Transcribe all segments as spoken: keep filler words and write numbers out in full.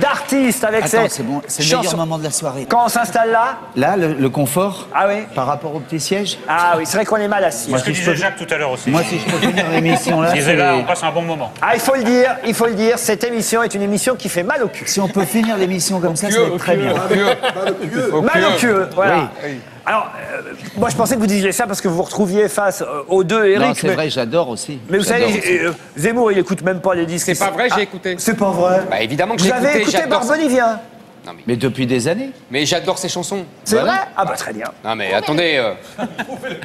d'artistes avec ses... Attends, c'est bon, c'est le meilleur moment de la soirée. Quand on s'installe là... Là, le, le confort. Ah oui. Par rapport au petit siège. Ah oui, c'est vrai qu'on est mal assis. Moi, ce que disait Jacques tout à l'heure aussi. Moi, si je peux finir l'émission là... Disais là, on passe un bon moment. Ah, il faut le dire, il faut le dire, cette émission est une émission qui fait mal au cul. Si on peut finir l'émission comme ça, ça va être très bien. Mal au cul, voilà. Alors, euh, moi je pensais que vous disiez ça parce que vous vous retrouviez face euh, aux deux Eric. Non, c'est mais... vrai, j'adore aussi. Mais vous savez, euh, Zemmour, il écoute même pas les disques. C'est pas vrai, j'ai ah, écouté. C'est pas vrai. Bah évidemment que j'ai écouté. Vous avez écouté Barbelivien. Non, mais... mais depuis des années. Mais j'adore ses chansons. C'est bah, vrai. Ah bah très bien. Non mais attendez. Euh... Prouvez-le.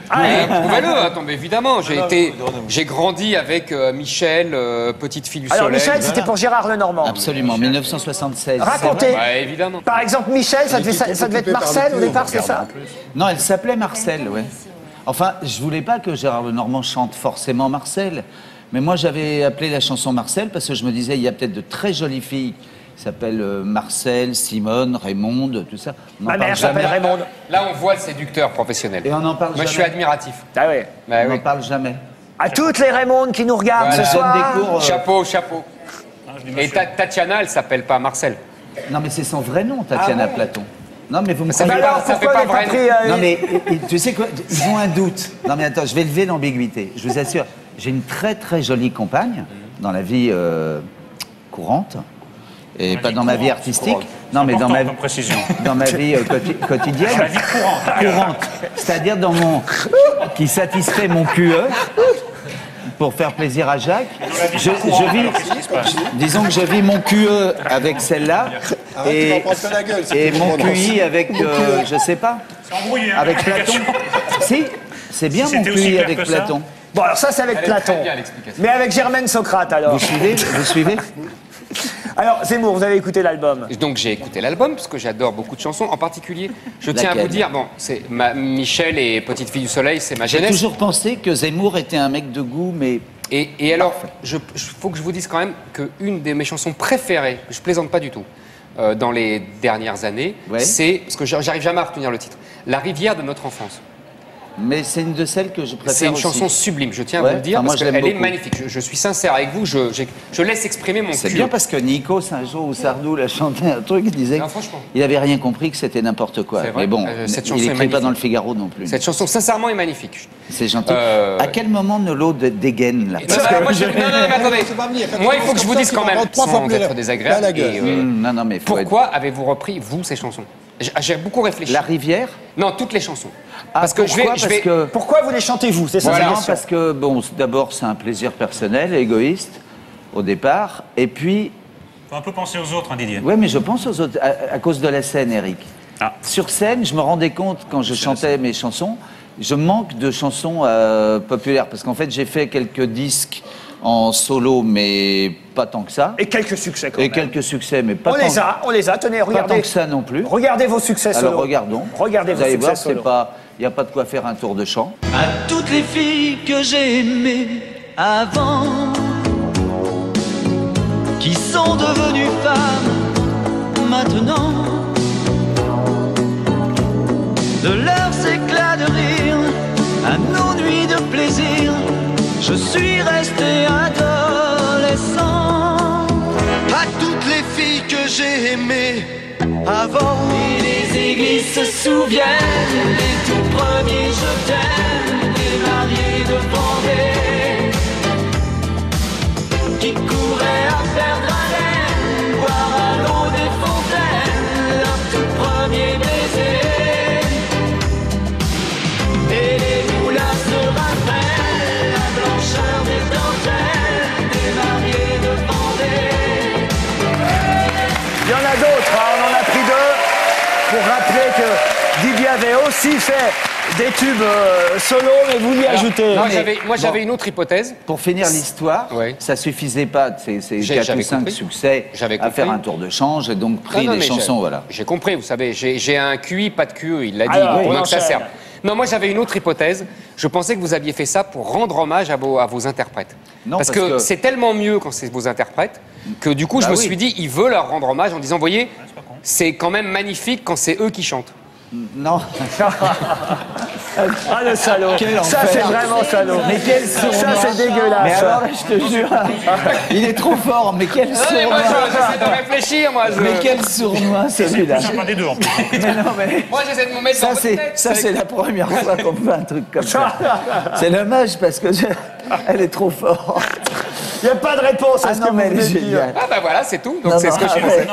Attendez, évidemment, j'ai été, j'ai grandi avec euh, Michel, euh, Petite-Fille du Soleil. Alors Michel, voilà. C'était pour Gérard Lenormand. Absolument, mille neuf cent soixante-seize. Racontez. Bah, évidemment. Par exemple, Michel, ça devait, ça, ça devait être Marcel au départ, c'est ça? Non, elle s'appelait Marcel, ouais. Enfin, je voulais pas que Gérard Lenormand chante forcément Marcel, mais moi j'avais appelé la chanson Marcel parce que je me disais il y a peut-être de très jolies filles. Ils s'appellent Marcel, Simone, Raymonde, tout ça. On Ma mère s'appelle Raymonde. Là, on voit le séducteur professionnel. Et on en parle Moi, jamais. Moi, je suis admiratif. Ah oui. Bah, on n'en oui. parle jamais. À toutes les Raymondes qui nous regardent voilà. ce soir. Des cours, euh... Chapeau, chapeau. Non, et ta Tatiana, elle s'appelle pas Marcel. Non, mais c'est son vrai nom, Tatiana ah, oui. Platon. Non, mais vous me savez pas, ça fait pas vrai. Euh, non, mais tu sais quoi, ils ont un doute. Non, mais attends, je vais lever l'ambiguïté. Je vous assure, j'ai une très, très jolie compagne dans la vie euh, courante. Et pas dans ma vie artistique, non mais dans ma vie, dans ma vie quotidienne, courante, c'est-à-dire dans mon qui satisfait mon Q E pour faire plaisir à Jacques. Je vis, disons que je vis mon Q E avec celle-là et mon Q I avec, je sais pas, avec Platon. Si, c'est bien mon Q I avec Platon. Bon alors ça c'est avec Platon, mais avec Germaine Socrate alors. Vous suivez, vous suivez? Alors, Zemmour, vous avez écouté l'album. Donc, j'ai écouté l'album, parce que j'adore beaucoup de chansons. En particulier, je tiens à vous dire, bon, c'est ma, Michel et Petite Fille du Soleil, c'est ma jeunesse. J'ai toujours pensé que Zemmour était un mec de goût, mais... Et, et alors, il faut que je vous dise quand même qu'une de mes chansons préférées, je plaisante pas du tout, euh, dans les dernières années, ouais. c'est, parce que j'arrive jamais à retenir le titre, La rivière de notre enfance. Mais c'est une de celles que je préfère. C'est une aussi. chanson sublime, je tiens ouais. à vous le dire, enfin, parce qu'elle est magnifique. Je, je suis sincère avec vous, je, je, je laisse exprimer mon cul. C'est bien parce que Nico Saint-Jean ou Sardou l'a chanté un truc, il disait non, il n'avait rien compris, que c'était n'importe quoi. Mais bon, euh, cette il n'écrit pas dans le Figaro non plus. Cette chanson, sincèrement, est magnifique. C'est gentil. Euh... À quel moment Nolo dégaine là? Non, non, moi, je... non, non, mais attendez. Moi, il faut que je vous dise quand même, sans être désagréable. Pourquoi avez-vous repris, vous, ces chansons? J'ai beaucoup réfléchi. La rivière? Non, toutes les chansons. Ah, parce que pourquoi, je vais, je vais... parce que... pourquoi vous les chantez-vous? C'est ça voilà, parce que, bon, d'abord, c'est un plaisir personnel, égoïste, au départ. Et puis... faut un peu penser aux autres, hein, Didier. Oui, mais je pense aux autres, à, à cause de la scène, Eric. Ah. Sur scène, je me rendais compte, quand je chantais mes chansons, je manque de chansons euh, populaires. Parce qu'en fait, j'ai fait quelques disques en solo, mais pas tant que ça. Et quelques succès quand même. Et quelques succès, mais pas tant que ça. On les a, on les a, tenez, regardez. Pas tant que ça non plus. Regardez vos succès solo. Alors regardons. Regardez vos succès solo. Vous allez voir, il n'y a pas de quoi faire un tour de chant. À toutes les filles que j'ai aimées avant, qui sont devenues femmes maintenant, de leurs éclats de rire à nos nuits de plaisir, je suis resté adolescent. À toutes les filles que j'ai aimées avant, et les églises se souviennent, les tout premiers je t'aime, les mariés de Vendée, qui couraient à perdre haleine, boire à l'eau des fontaines, leur tout premier baiser, et les moulas se rappellent des dentelles, des mariés de Vendée. Il y en a d'autres, hein, on en a pris deux pour rappeler que Didier avait aussi fait des tubes euh, solo, mais vous y ajoutez. Non, mais, moi, j'avais bon, une autre hypothèse. Pour finir l'histoire, ouais. ça suffisait pas. C'est quatre ou cinq succès à faire un tour de chant. J'ai donc pris non, non, des chansons, voilà. J'ai compris, vous savez, j'ai un Q I, pas de Q E, il l'a dit. Alors, oui, ça sert. Non, moi j'avais une autre hypothèse. Je pensais que vous aviez fait ça pour rendre hommage à vos, à vos interprètes. Non, parce, parce que, que... c'est tellement mieux quand c'est vos interprètes que du coup bah je oui. me suis dit, il veut leur rendre hommage en disant, voyez, c'est quand même magnifique quand c'est eux qui chantent. Non. Ah, le salaud. Ça, c'est vraiment salaud. Mais quel sournois. Ça, c'est dégueulasse. Mais alors, je te jure, il est trop fort. Mais quel sournois. Non, moi, j'essaie de réfléchir, moi. Je... Mais quel sournois, celui-là. C'est pas des deux, en plus. Mais non, mais... Moi, j'essaie de m'en mettre dans votre tête. Ça, c'est la première fois qu'on fait un truc comme ça. C'est dommage, parce que je... elle est trop forte. Il n'y a pas de réponse à ah ce non, que mais vous venez de dire. Ah bah voilà, c'est tout. Donc c'est ce que j'ai fait.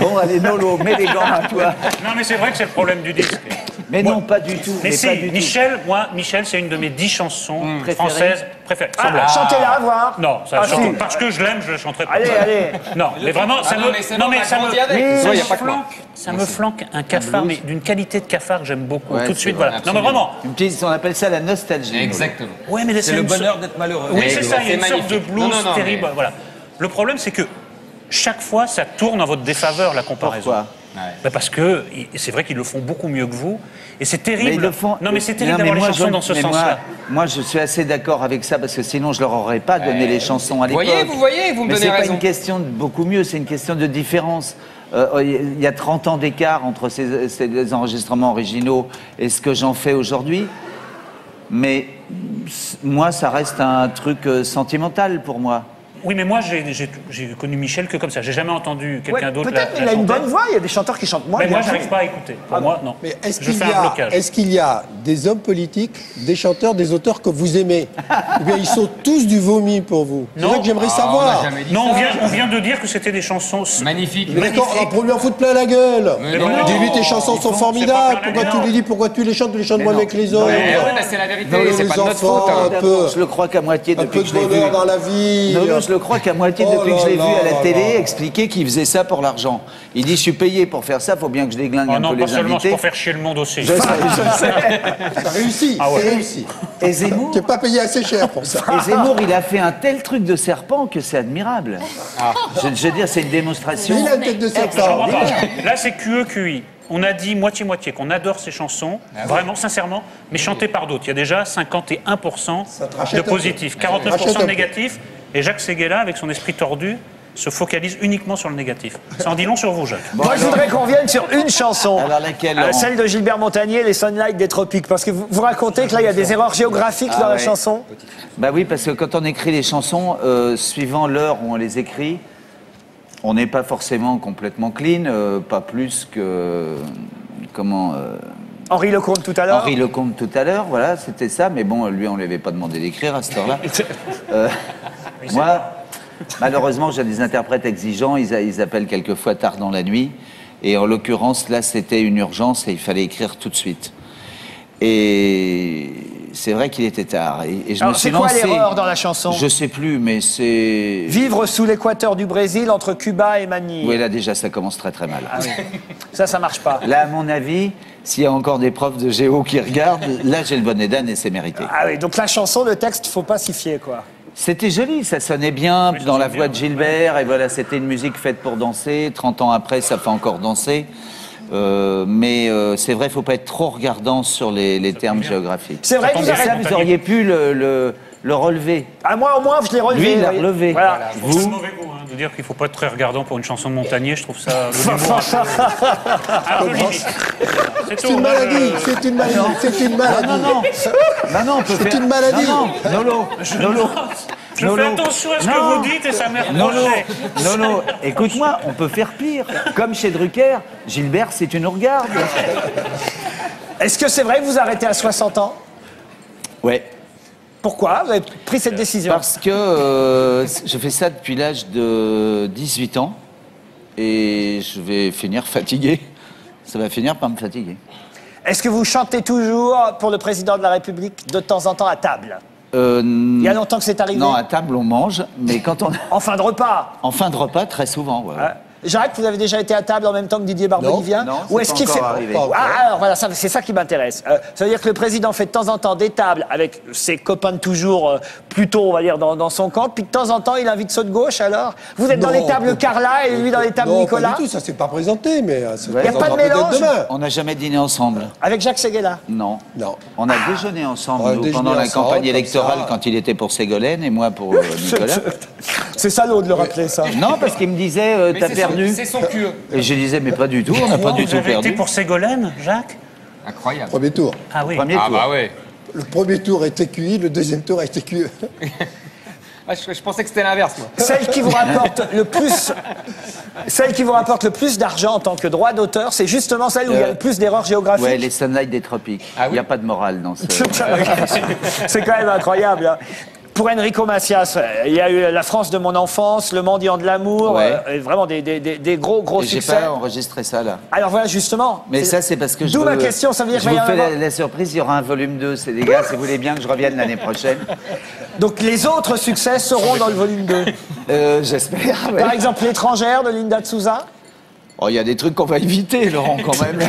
Bon, allez, Nolo, mets les gants à toi. Non, mais c'est vrai que c'est le problème du disque. Mais moi, non, pas du tout. Mais, mais si, Michel, tout. moi, Michel, c'est une de mes dix chansons mmh. françaises préférées. Ah, ah, chantez-la, à voir. Non, ça, ah, chante, si. parce que je l'aime, je la chanterai pas. Allez, allez. Non, mais vraiment, ça me... Ça me flanque un cafard, mais d'une qualité de cafard que j'aime beaucoup. Tout de suite, voilà. Non, mais vraiment. Une petite, on appelle ça la nostalgie. Exactement. C'est le bonheur d'être malheureux. Oui, c'est ça, il y a une sorte de blues non, non, non, terrible. Mais... Voilà. Le problème, c'est que chaque fois, ça tourne en votre défaveur, la comparaison. Pourquoi ? Ouais. Bah parce que c'est vrai qu'ils le font beaucoup mieux que vous. Et c'est terrible. Mais ils le font... Non, mais c'est terrible d'avoir les chansons je... dans ce sens-là. Moi, moi, je suis assez d'accord avec ça, parce que sinon, je leur aurais pas donné ouais. les chansons à l'époque. Vous voyez, vous voyez, vous me mais donnez raison. Mais c'est pas une question de beaucoup mieux, c'est une question de différence. Il euh, y a trente ans d'écart entre ces, ces enregistrements originaux et ce que j'en fais aujourd'hui. Mais moi, ça reste un truc sentimental pour moi. Oui, mais moi, j'ai connu Michel que comme ça. J'ai jamais entendu quelqu'un ouais, d'autre. Peut-être qu'il a une bonne voix. Il y a des chanteurs qui chantent moins. Mais moi, je n'arrive pas à écouter. Pour ah moi, non. Mais est-ce qu'il y, est qu y a des hommes politiques, des chanteurs, des auteurs que vous aimez? Eh bien, ils sont tous du vomi pour vous. C'est vrai que j'aimerais oh, savoir. On non, on vient, on vient de dire que c'était des chansons magnifiques. Mais d'accord, on peut lui en foutre plein la gueule. Dis-lui, tes chansons sont formidables. Pourquoi tu les dis? Pourquoi tu les chantes? Tu les chantes moins avec les autres. C'est la vérité. C'est pas notre faute. Je le crois qu'à moitié depuis que je l'ai vu dans la vie. Je le crois qu'à moitié oh depuis que je l'ai vu à la télé là. expliquer qu'il faisait ça pour l'argent. Il dit, je suis payé pour faire ça, faut bien que je déglingue oh un non, peu les invités. Non, pas seulement, c'est pour faire chier le monde aussi. Je sais, je sais. T'as réussi, ah ouais. c'est réussi. Et Zemmour... T'es pas payé assez cher pour ça. Et Zemmour, il a fait un tel truc de serpent que c'est admirable. Ah. Je, je veux dire, c'est une démonstration. Il a une tête de serpent. Là, c'est Q E Q I. On a dit moitié-moitié qu'on adore ces chansons, ah vraiment, oui. sincèrement, mais chantées par d'autres. Il y a déjà cinquante et un pour cent de positifs, quarante-neuf pour cent de négatifs. Et Jacques Séguéla, avec son esprit tordu, se focalise uniquement sur le négatif. Ça en dit long sur vous, Jacques. Bon, moi, alors... je voudrais qu'on revienne sur une chanson. Alors laquelle, euh, Celle de Gilbert Montagné, les Sunlight des Tropiques. Parce que vous, vous racontez que là, il y a des erreurs géographiques ah, dans ouais. la chanson. Bah oui, parce que quand on écrit les chansons, euh, suivant l'heure où on les écrit, on n'est pas forcément complètement clean, euh, pas plus que... Comment euh... Henri Lecomte tout à l'heure. Henri Lecomte tout à l'heure, voilà, c'était ça. Mais bon, lui, on ne lui avait pas demandé d'écrire à cette heure-là. euh... Moi, malheureusement, j'ai des interprètes exigeants, ils, a, ils appellent quelquefois tard dans la nuit. Et en l'occurrence, là, c'était une urgence et il fallait écrire tout de suite. Et c'est vrai qu'il était tard. Et, et je Alors, me suis lancé... C'est quoi l'erreur dans la chanson? Je sais plus, mais c'est... Vivre sous l'équateur du Brésil, entre Cuba et Manille. Oui, là, déjà, ça commence très très mal. Ah, oui. Ça, ça marche pas. Là, à mon avis... S'il y a encore des profs de géo qui regardent, là j'ai le bonnet d'âne et c'est mérité. Ah oui, donc la chanson, le texte, faut pas s'y fier, quoi. C'était joli, ça sonnait bien dans la voix de Gilbert, et voilà, c'était une musique faite pour danser. trente ans après, ça fait encore danser. Euh, mais euh, c'est vrai, faut pas être trop regardant sur les, les termes géographiques. C'est vrai que vous, ça, vous auriez pu le, le, le relever. Ah, moi, au moins, je l'ai relevé. Lui, il l'a relevé. Voilà. Voilà. Vous... de dire qu'il ne faut pas être très regardant pour une chanson de Montagné, je trouve ça... C'est une maladie, c'est une maladie, c'est une maladie. Non, non, non, non, c'est une maladie. Nolo, Nolo, je fais attention à ce que vous dites et ça m'est reproché. Nolo, écoute-moi, on peut faire pire. Comme chez Drucker, Gilbert, c'est une ouregarde. Est-ce que c'est vrai que vous arrêtez à soixante ans? Ouais. Pourquoi vous avez pris cette décision? Parce que euh, je fais ça depuis l'âge de dix-huit ans et je vais finir fatigué. Ça va finir par me fatiguer. Est-ce que vous chantez toujours pour le président de la République de temps en temps à table? euh, Il y a longtemps que c'est arrivé? Non, à table on mange, mais quand on... En fin de repas? En fin de repas, très souvent, ouais. Ah. Jacques, vous avez déjà été à table en même temps que Didier Barbelivien? Non, non, ou est-ce qu'il fait... Arrivé. Ah, alors voilà, c'est ça qui m'intéresse. Euh, ça veut dire que le président fait de temps en temps des tables avec ses copains de toujours, euh, plutôt, on va dire, dans, dans son camp, puis de temps en temps, il invite ceux de gauche, alors? Vous êtes non, dans les tables Carla et lui dans les tables non, Nicolas? Non, pas du tout, ça s'est pas présenté, mais... Il n'y a pas de mélange? On n'a jamais dîné ensemble. Avec Jacques Séguéla? Non. Non. On a ah. déjeuné ensemble a nous, déjeuné pendant ensemble, la campagne électorale, quand il était pour Ségolène et moi pour euh, Nicolas. C'est salaud de le rappeler, ça. Non, parce qu'il me disait, euh, t'as perdu. C'est son cul. Et je disais, mais pas du tout, on n'a pas du tout perdu. Vous avez été pour Ségolène, Jacques? Incroyable. Premier tour. Ah oui. Premier ah tour. Bah ouais. Le premier tour est T Q I, le deuxième tour est T Q E. Je, je pensais que c'était l'inverse, moi. Celle qui vous rapporte le plus, celle qui vous rapporte le plus d'argent en tant que droit d'auteur, c'est justement celle où euh, il y a le plus d'erreurs géographiques. Oui, les Sunlight des Tropiques. Ah, oui. Il n'y a pas de morale dans ce... C'est quand même incroyable. Hein. Pour Enrico Macias, il y a eu La France de mon enfance, Le Mendiant de l'Amour, ouais. euh, vraiment des, des, des, des gros, gros et succès. J'ai pas enregistré ça, là. Alors voilà, justement. Mais ça, c'est parce que je... D'où ma question, ça veut dire... Je vous fais la, la surprise, il y aura un volume deux, c'est des gars, si vous voulez bien que je revienne l'année prochaine. Donc les autres succès seront dans le volume deux. euh, J'espère, ouais. Par exemple, L'Étrangère de Linda Tsouza. Oh, il y a des trucs qu'on va éviter, Laurent, quand même.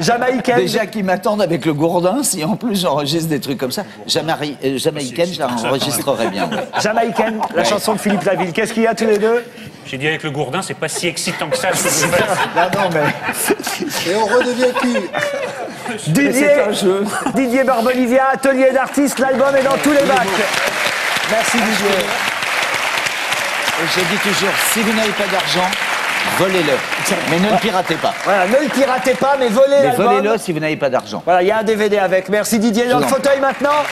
Jamaïcaine. Déjà qui m'attendent avec le gourdin, si en plus j'enregistre des trucs comme ça. Jamaï... Euh, Jamaïcaine, je la enregistrerai bien. Ouais. Jamaïcaine, la ouais. chanson de Philippe Laville. Qu'est-ce qu'il y a tous les deux? J'ai dit avec le gourdin, c'est pas si excitant que ça. Ce que non, non, mais... Et on redevient qui? Didier, un jeu. Didier Barbelivien, Atelier d'artistes, l'album est dans tous les bacs. Merci Didier. Je dis toujours, si vous n'avez pas d'argent, volez-le, mais ne le piratez pas. Voilà, ne le piratez pas, mais volez-le. Mais volez-le si vous n'avez pas d'argent. Voilà, il y a un D V D avec. Merci Didier. Dans le fauteuil maintenant.